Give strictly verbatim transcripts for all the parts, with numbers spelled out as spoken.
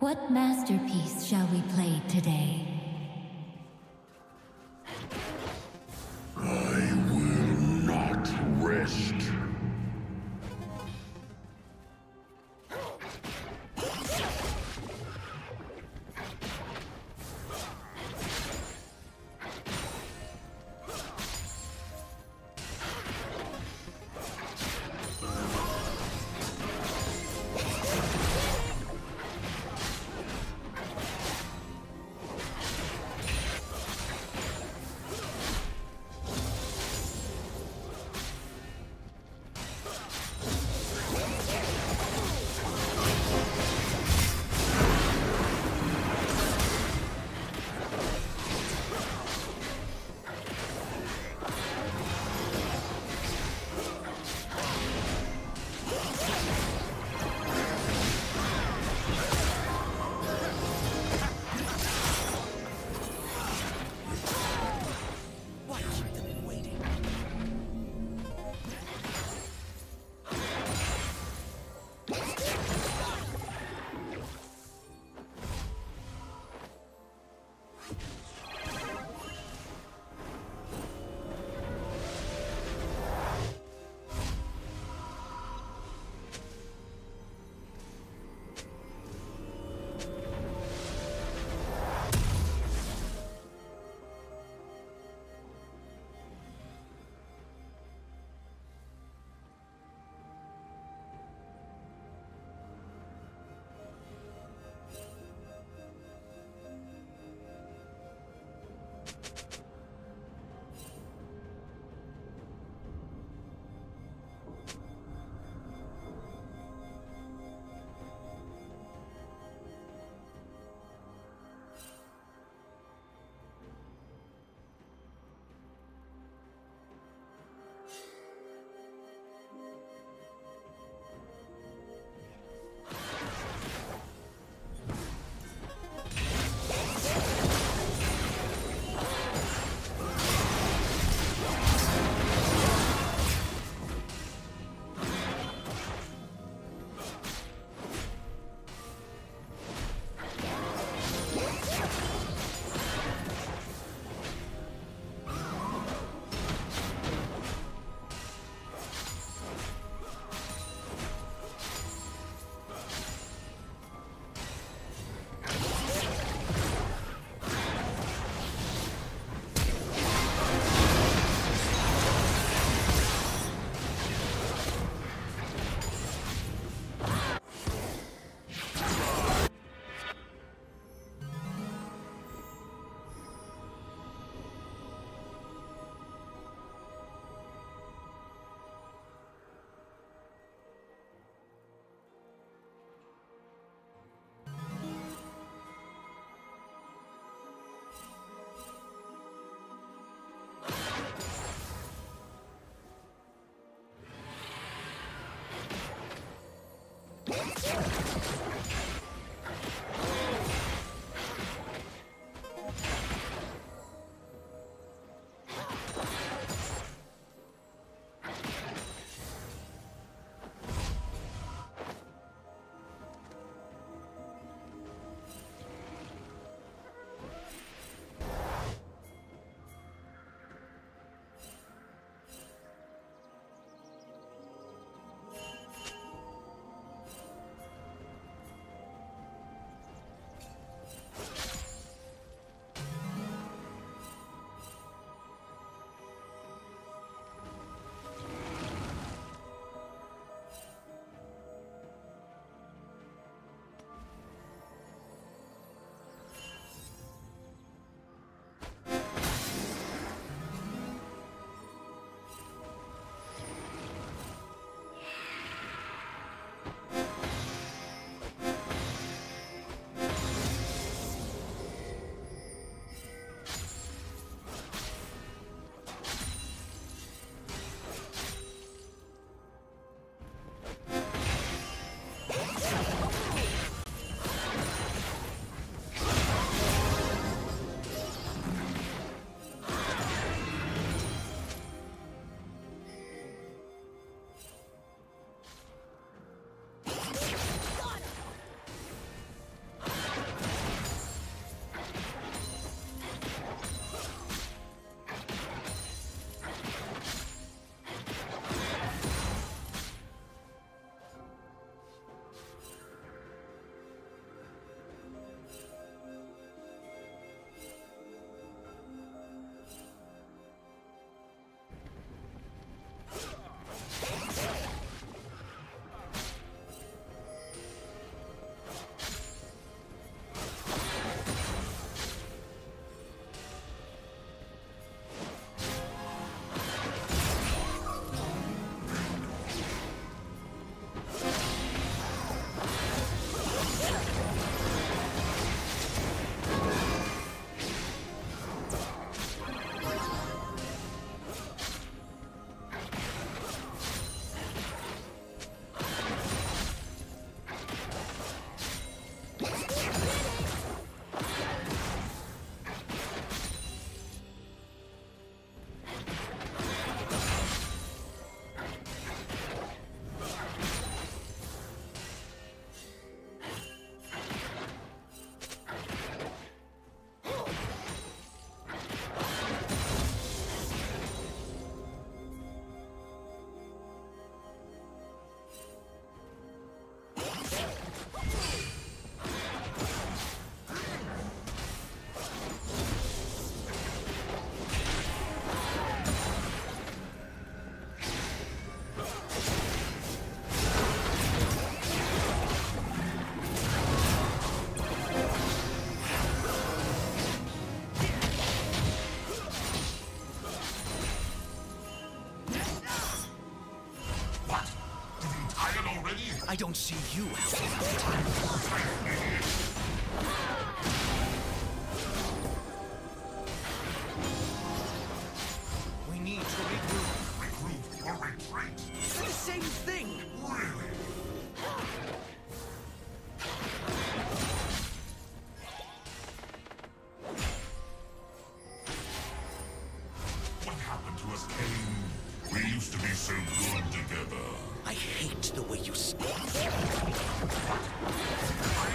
What masterpiece shall we play today? I will not rest. I don't see you helping out the time. We need to regroup. Regroup or retreat? It's the same thing! Really? What happened to us, Kane? We used to be so good together. I hate the way you speak. I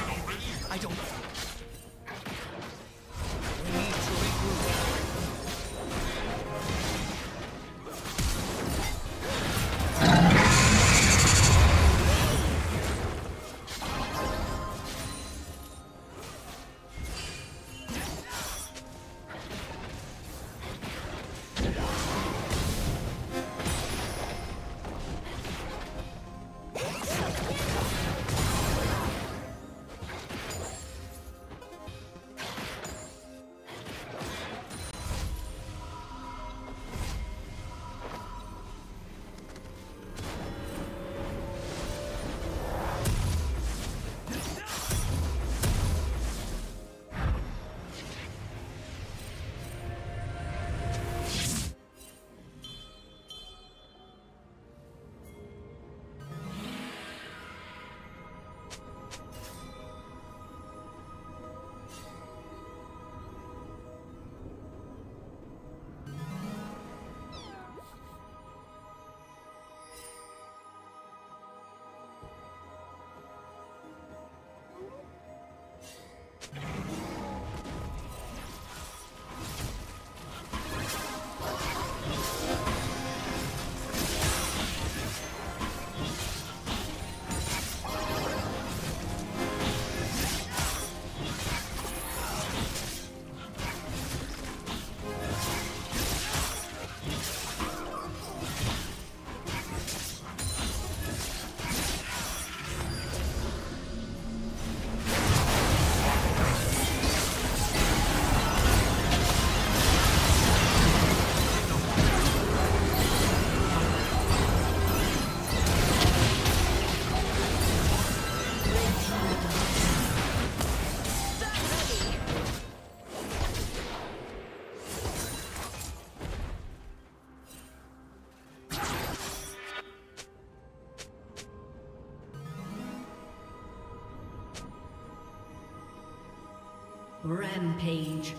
already. I don't know. Rampage.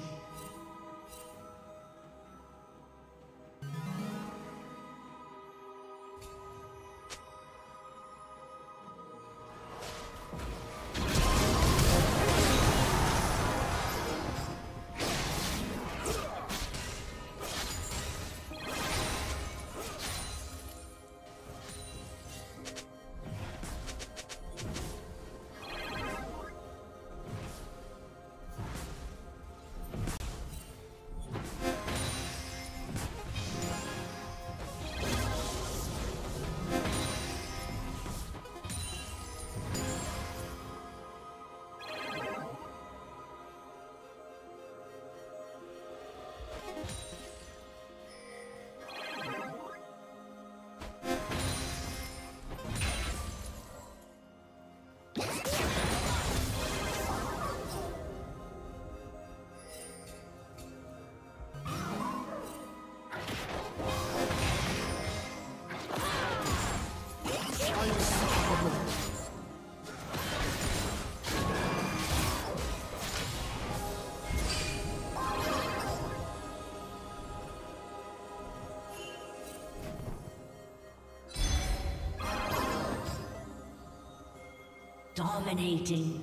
Dominating.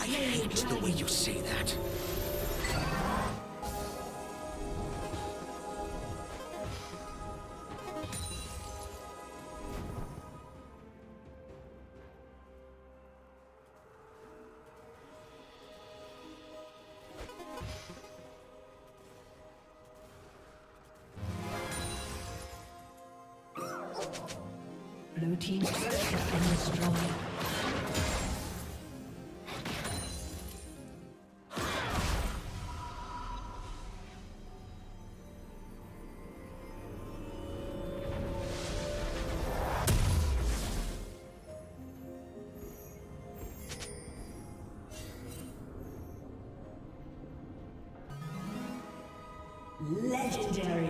I hate the way you say that. Blue team has been destroyed. Legendary.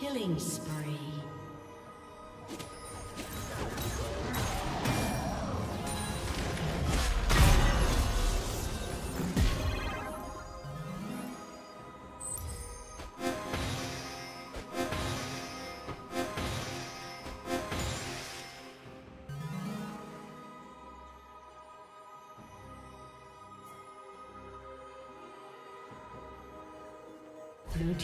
Killing spree. Blue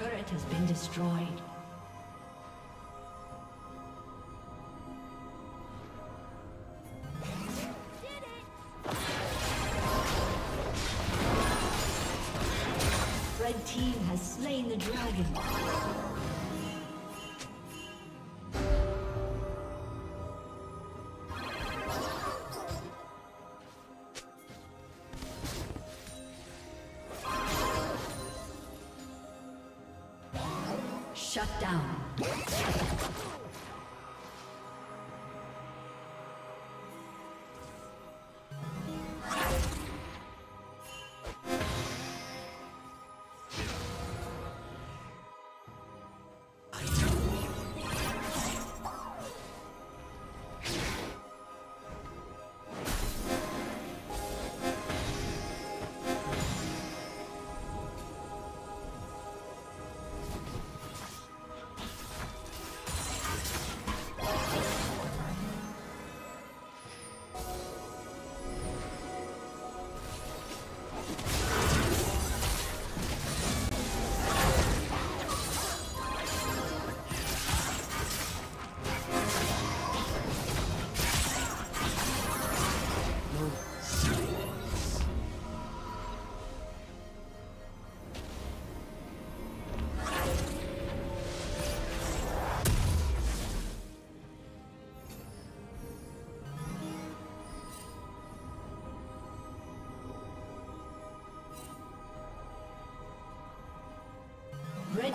turret has been destroyed. Red team has slain the dragon. Shut down. Red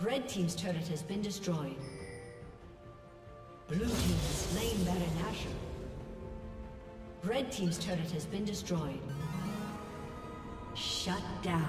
Red team's turret has been destroyed. Blue team has slain Baron Nashor. Red team's turret has been destroyed. Shut down.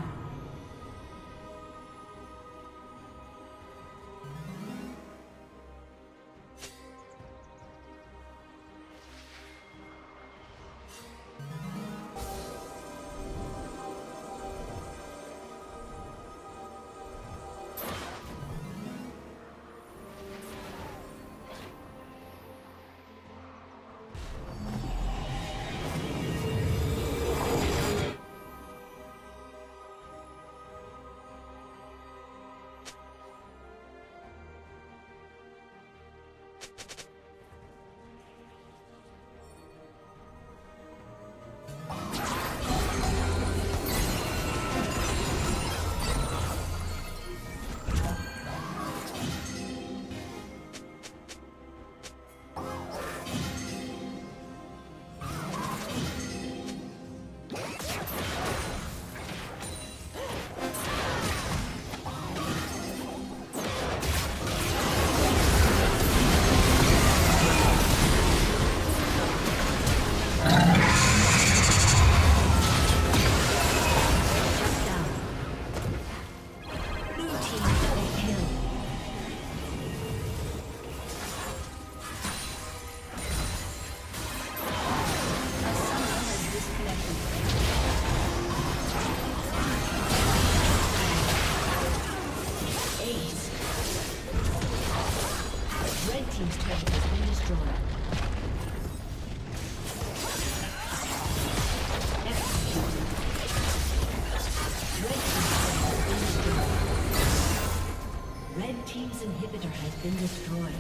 inhibitor has been destroyed.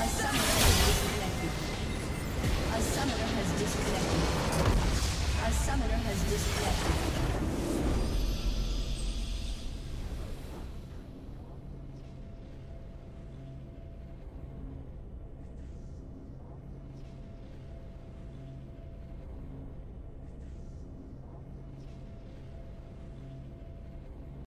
A summoner has disconnected. A summoner has disconnected.